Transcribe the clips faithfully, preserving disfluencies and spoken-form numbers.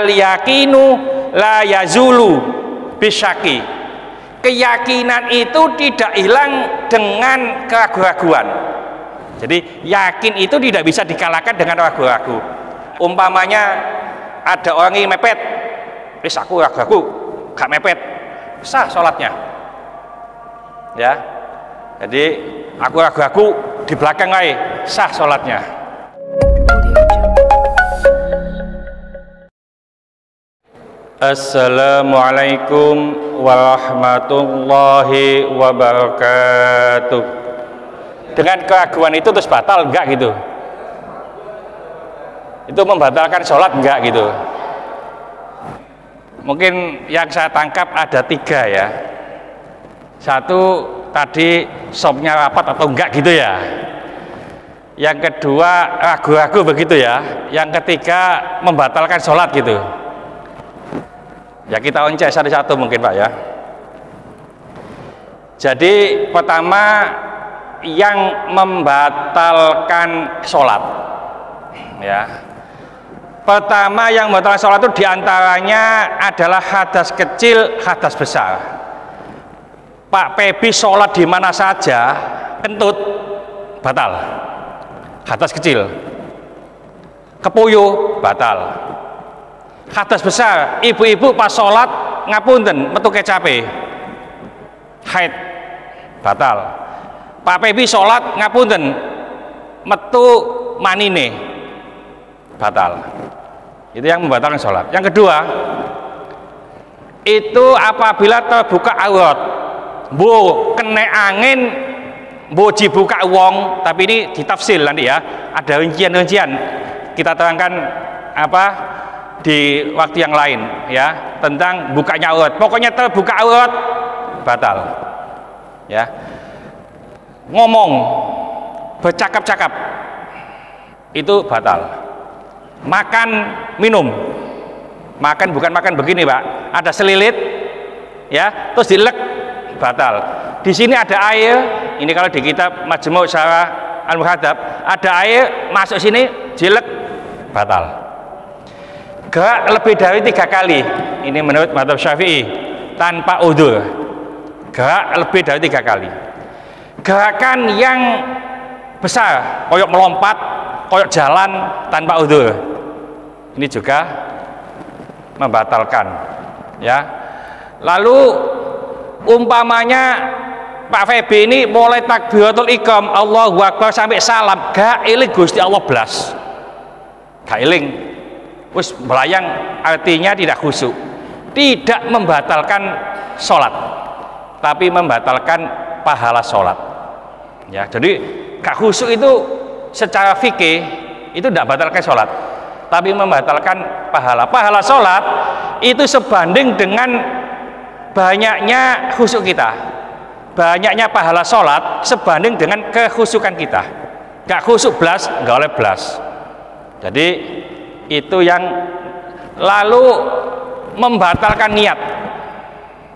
al-yaqinu la yazulu bisyaki. Keyakinan itu tidak hilang dengan keraguan. Jadi yakin itu tidak bisa dikalahkan dengan ragu-ragu. Umpamanya ada orang yang mepet, wis aku ragu-ragu, gak mepet, sah sholatnya. Ya, jadi aku ragu-ragu di belakang ae, sah sholatnya. Assalamualaikum warahmatullahi wabarakatuh. Dengan keraguan itu terus batal enggak gitu? Itu membatalkan sholat enggak gitu? Mungkin yang saya tangkap ada tiga ya. Satu tadi sopnya rapat atau enggak gitu ya. Yang kedua ragu-ragu begitu ya. Yang ketiga membatalkan sholat gitu. Ya kita oncek satu-satu mungkin Pak ya. Jadi pertama yang membatalkan sholat ya. Pertama yang membatalkan sholat itu diantaranya adalah hadas kecil, hadas besar. Pak Pebi sholat di mana saja kentut batal. Hadas kecil, kepuyuh batal. Hadas besar, ibu-ibu pas sholat ngapunten metu kecape, haid batal. Pak Pebi sholat ngapunten metu manine batal. Itu yang membatalkan sholat. Yang kedua itu apabila terbuka aurat, bu kena angin, bu dibuka wong. Tapi ini ditafsir nanti ya, ada rincian-rincian kita terangkan apa di waktu yang lain ya, tentang bukanya aurat. Pokoknya terbuka aurat batal ya. Ngomong bercakap-cakap itu batal. Makan minum, makan bukan makan begini Pak, ada selilit ya terus dilek batal. Di sini ada air, ini kalau di kitab Majmu' syarah Al-Muhadab ada air masuk sini dilek batal. Gerak lebih dari tiga kali, ini menurut mazhab Syafi'i, tanpa udzur. Gerak lebih dari tiga kali. Gerakan yang besar, koyok melompat, koyok jalan tanpa udzur, ini juga membatalkan. Ya, lalu umpamanya Pak Febi ini mulai takbiratul ikom, Allahu Akbar sampai salam, gak iling Gusti Allah belas, gak iling. Wis melayang artinya tidak khusuk, tidak membatalkan sholat, tapi membatalkan pahala sholat. Ya, jadi gak khusuk itu secara fikih itu tidak batalkan sholat, tapi membatalkan pahala. Pahala sholat itu sebanding dengan banyaknya khusuk kita, banyaknya pahala sholat sebanding dengan kekhusukan kita. Gak khusuk belas, gak oleh belas. Jadi itu yang lalu membatalkan niat,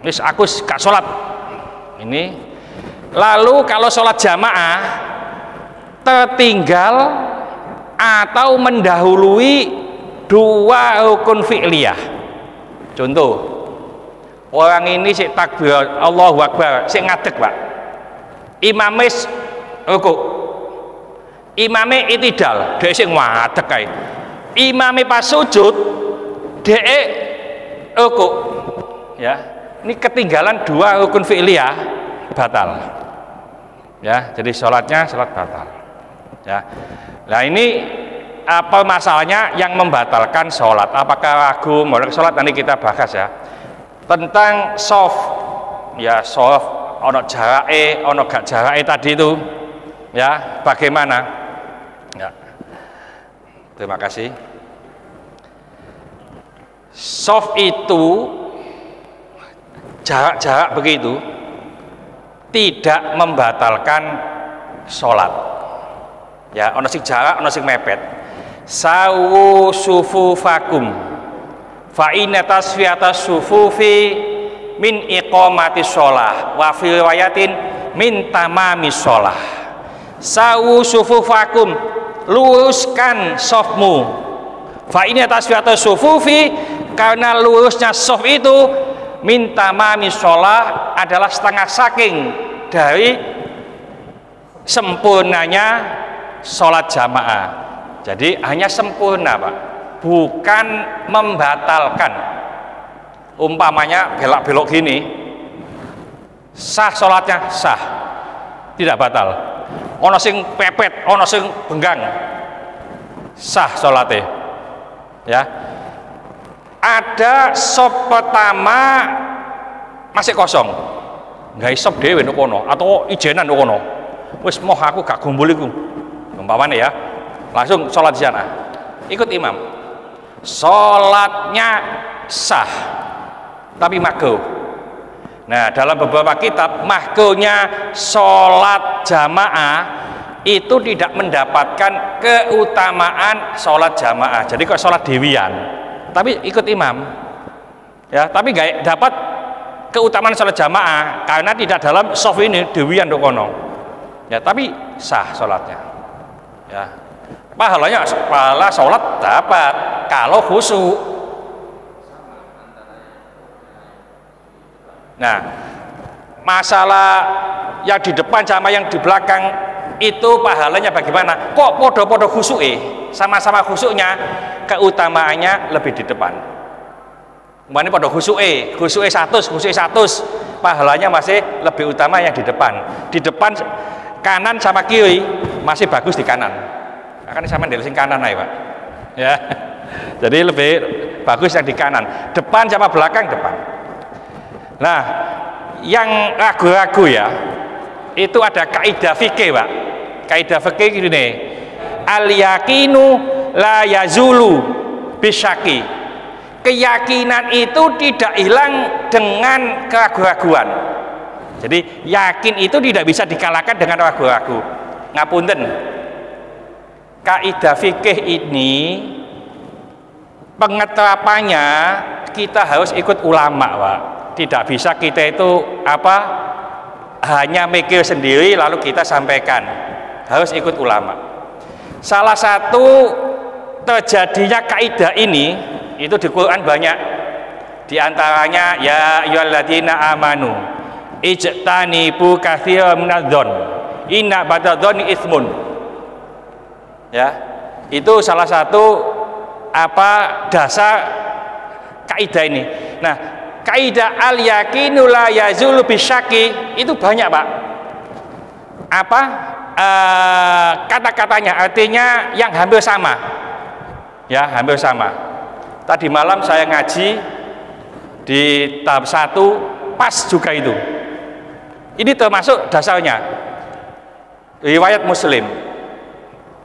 wis aku gak sholat ini. Lalu kalau sholat jamaah tertinggal atau mendahului dua rukun fi'liyah. Contoh orang ini sik takbir Allahu Akbar sik ngadeg Pak, imamis rukuk, imame itidal dhek sik ngadeg kae, imami pas sujud de oku ya, ini ketinggalan dua rukun fi'liyah batal ya, jadi sholatnya sholat batal ya. Nah ini apa masalahnya yang membatalkan sholat, apakah ragu mau sholat, nanti kita bahas ya tentang sof ya, sof ono jarae ono gak jarae tadi itu ya, bagaimana. Terima kasih. Soft itu jarak-jarak begitu tidak membatalkan sholat. Ya, ono sing jarak, ono sing mepet. Sawu sufu fakum, fa inna tasfiyata sufufi min iqamati sholah, wa fi riwayatin min tamami sholah. Sawu sufu fakum, luruskan sofmu, Fa ini tasfiyatu sufufi, karena lurusnya suf itu minta mami sholah adalah setengah saking dari sempurnanya sholat jamaah. Jadi hanya sempurna Pak, bukan membatalkan. Umpamanya belok-belok gini sah sholatnya, sah, tidak batal. Ono sing pepet, ono sing benggang, sah sholatnya. Ya, ada sop pertama masih kosong, nggak isop dewe nukono atau ijenan nukono, wes moh aku gak gumbuliku, umpamane ya, langsung sholat di sana, ikut imam, sholatnya sah, tapi makruh. Nah, dalam beberapa kitab makruhnya sholat jamaah itu tidak mendapatkan keutamaan sholat jamaah. Jadi kok sholat dewian tapi ikut imam ya, tapi gak dapat keutamaan sholat jamaah karena tidak dalam soft ini dewian dokono ya, tapi sah sholatnya ya, pahalanya pahala sholat dapat kalau khusuk. Nah, masalah yang di depan sama yang di belakang itu pahalanya bagaimana? Kok podo-podo khusuk eh? Sama-sama khusuknya, keutamaannya lebih di depan. Mana podo khusuk eh? Khusuk eh satu, khusuk eh satu, pahalanya masih lebih utama yang di depan. Di depan kanan sama kiri masih bagus di kanan. Akan sama dilihat kanan aja Pak. Ya, jadi lebih bagus yang di kanan. Depan sama belakang depan. Nah, yang ragu-ragu ya, itu ada kaidah fikih Pak. Kaidah fikih gini, al-yaqinu la yazulu bisyaki, keyakinan itu tidak hilang dengan keraguan-raguan. Jadi yakin itu tidak bisa dikalahkan dengan ragu-ragu. Ngapunten, kaidah fikih ini pengeterapannya kita harus ikut ulama Pak. Tidak bisa kita itu apa hanya mikir sendiri lalu kita sampaikan, harus ikut ulama. Salah satu terjadinya kaidah ini itu di Quran banyak, diantaranya ya ayyuhalladzina amanu ijtanibu katsiran minadz-dzon inna badadz-dzoni itsmun ya, itu salah satu apa dasar kaidah ini. Nah, kaidah al-yaqinu la yazulu bisyaki itu banyak Pak apa e, kata-katanya, artinya yang hampir sama ya, hampir sama. Tadi malam saya ngaji di tahap satu pas juga itu, ini termasuk dasarnya riwayat Muslim,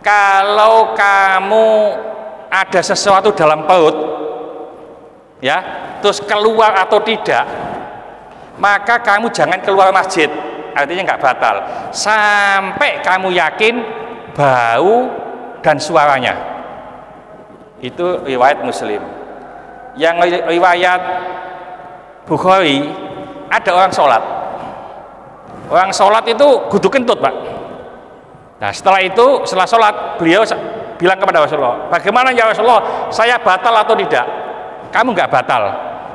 kalau kamu ada sesuatu dalam perut ya terus keluar atau tidak, maka kamu jangan keluar masjid, artinya nggak batal sampai kamu yakin bau dan suaranya. Itu riwayat Muslim. Yang riwayat Bukhari, ada orang sholat, orang sholat itu guduk kentut Pak. Nah, setelah itu setelah sholat beliau bilang kepada Rasulullah, bagaimana ya Rasulullah, saya batal atau tidak? Kamu nggak batal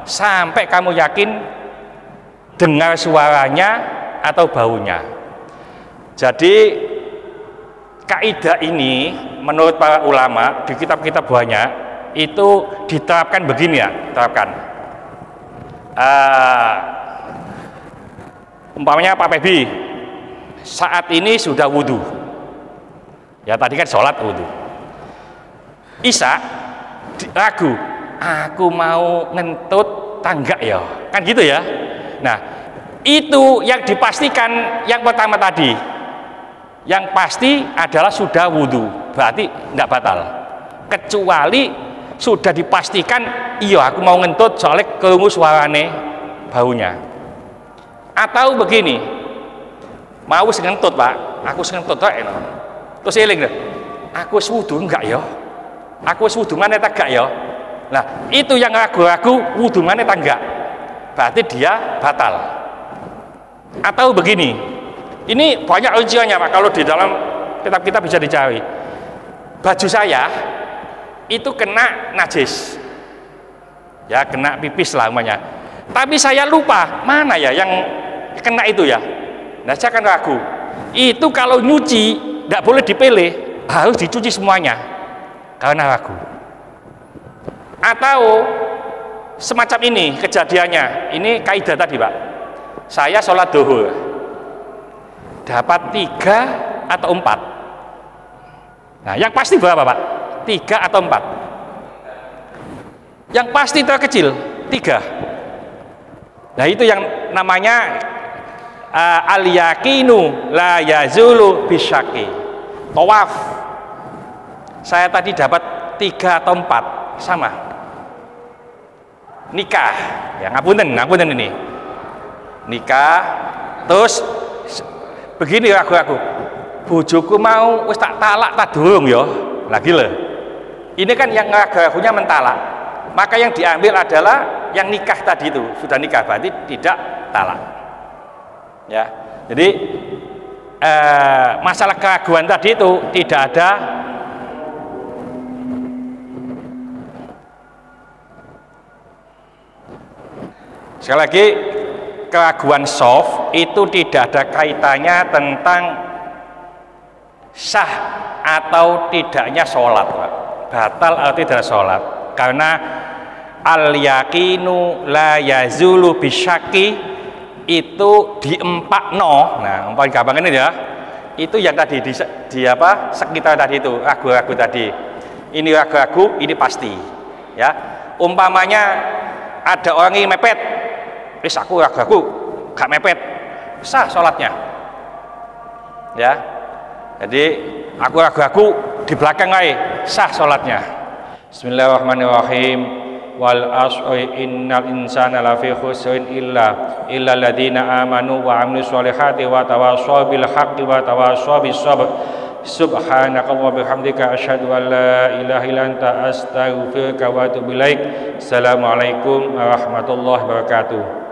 sampai kamu yakin dengar suaranya atau baunya. Jadi kaidah ini menurut para ulama di kitab-kitab banyak itu diterapkan begini ya, diterapkan. Uh, umpamanya Pak Pebi saat ini sudah wudhu, ya tadi kan sholat wudhu. Isya ragu, aku mau ngentut tanggak ya, kan gitu ya. Nah, itu yang dipastikan yang pertama tadi, yang pasti adalah sudah wudhu, berarti tidak batal kecuali sudah dipastikan iya aku mau ngentut soalnya kerungu suarane baunya. Atau begini, mau ngentut Pak, aku ngentut terus eling deh, aku wudhu enggak ya, aku wudhu mana tak enggak ya. Nah, itu yang ragu-ragu wudhu mana tanggak, berarti dia batal. Atau begini, ini banyak ujiannya Pak, kalau di dalam kitab-kitab bisa dicari. Baju saya itu kena najis, ya kena pipis lah namanya. Tapi saya lupa mana ya yang kena itu ya. Nah saya kan ragu. Itu kalau nyuci tidak boleh dipilih, harus dicuci semuanya karena ragu. Atau semacam ini kejadiannya. Ini kaidah tadi Pak. Saya sholat duhur dapat tiga atau empat. Nah yang pasti berapa Pak? Tiga atau empat? Yang pasti terkecil tiga. Nah itu yang namanya uh, al-yaqinu la yazulu bisyaki. Tawaf saya tadi dapat tiga atau empat sama. Nikah ya ngapunten ngapunten ini nikah terus begini ragu-ragu bojoku mau wis tak talak tak durung ya lagi le. Ini kan yang ragu-ragunya mentalak, maka yang diambil adalah yang nikah tadi itu. Sudah nikah berarti tidak talak ya. Jadi eh, masalah keraguan tadi itu tidak ada sekali lagi. Keraguan soft itu tidak ada kaitannya tentang sah atau tidaknya sholat Pak. Batal atau tidak sholat, karena al-yaqinu la yazulu bisyaki itu diempakno. Nah, umpamanya gampang ini ya. Itu yang tadi di, di apa? Sekitar tadi itu, ragu-ragu tadi. Ini ragu-ragu, ini pasti. Ya. Umpamanya ada orang yang mepet. Wis aku ragu-ragu, gak mepet. Sah salatnya. Ya. Jadi, aku ragu-ragu di belakang ae, sah salatnya. Bismillahirrahmanirrahim. Wal asri innal insana lafi khusrin illa illa alladziina amanu wa 'amilus sholihati wa tawashaw bil haqqi wa tawashaw bis sabr. Subhanaka wa bihamdika asyhadu an la ilaha illa anta astaghfiruka wa atubu ilaik. Assalamualaikum warahmatullahi wabarakatuh.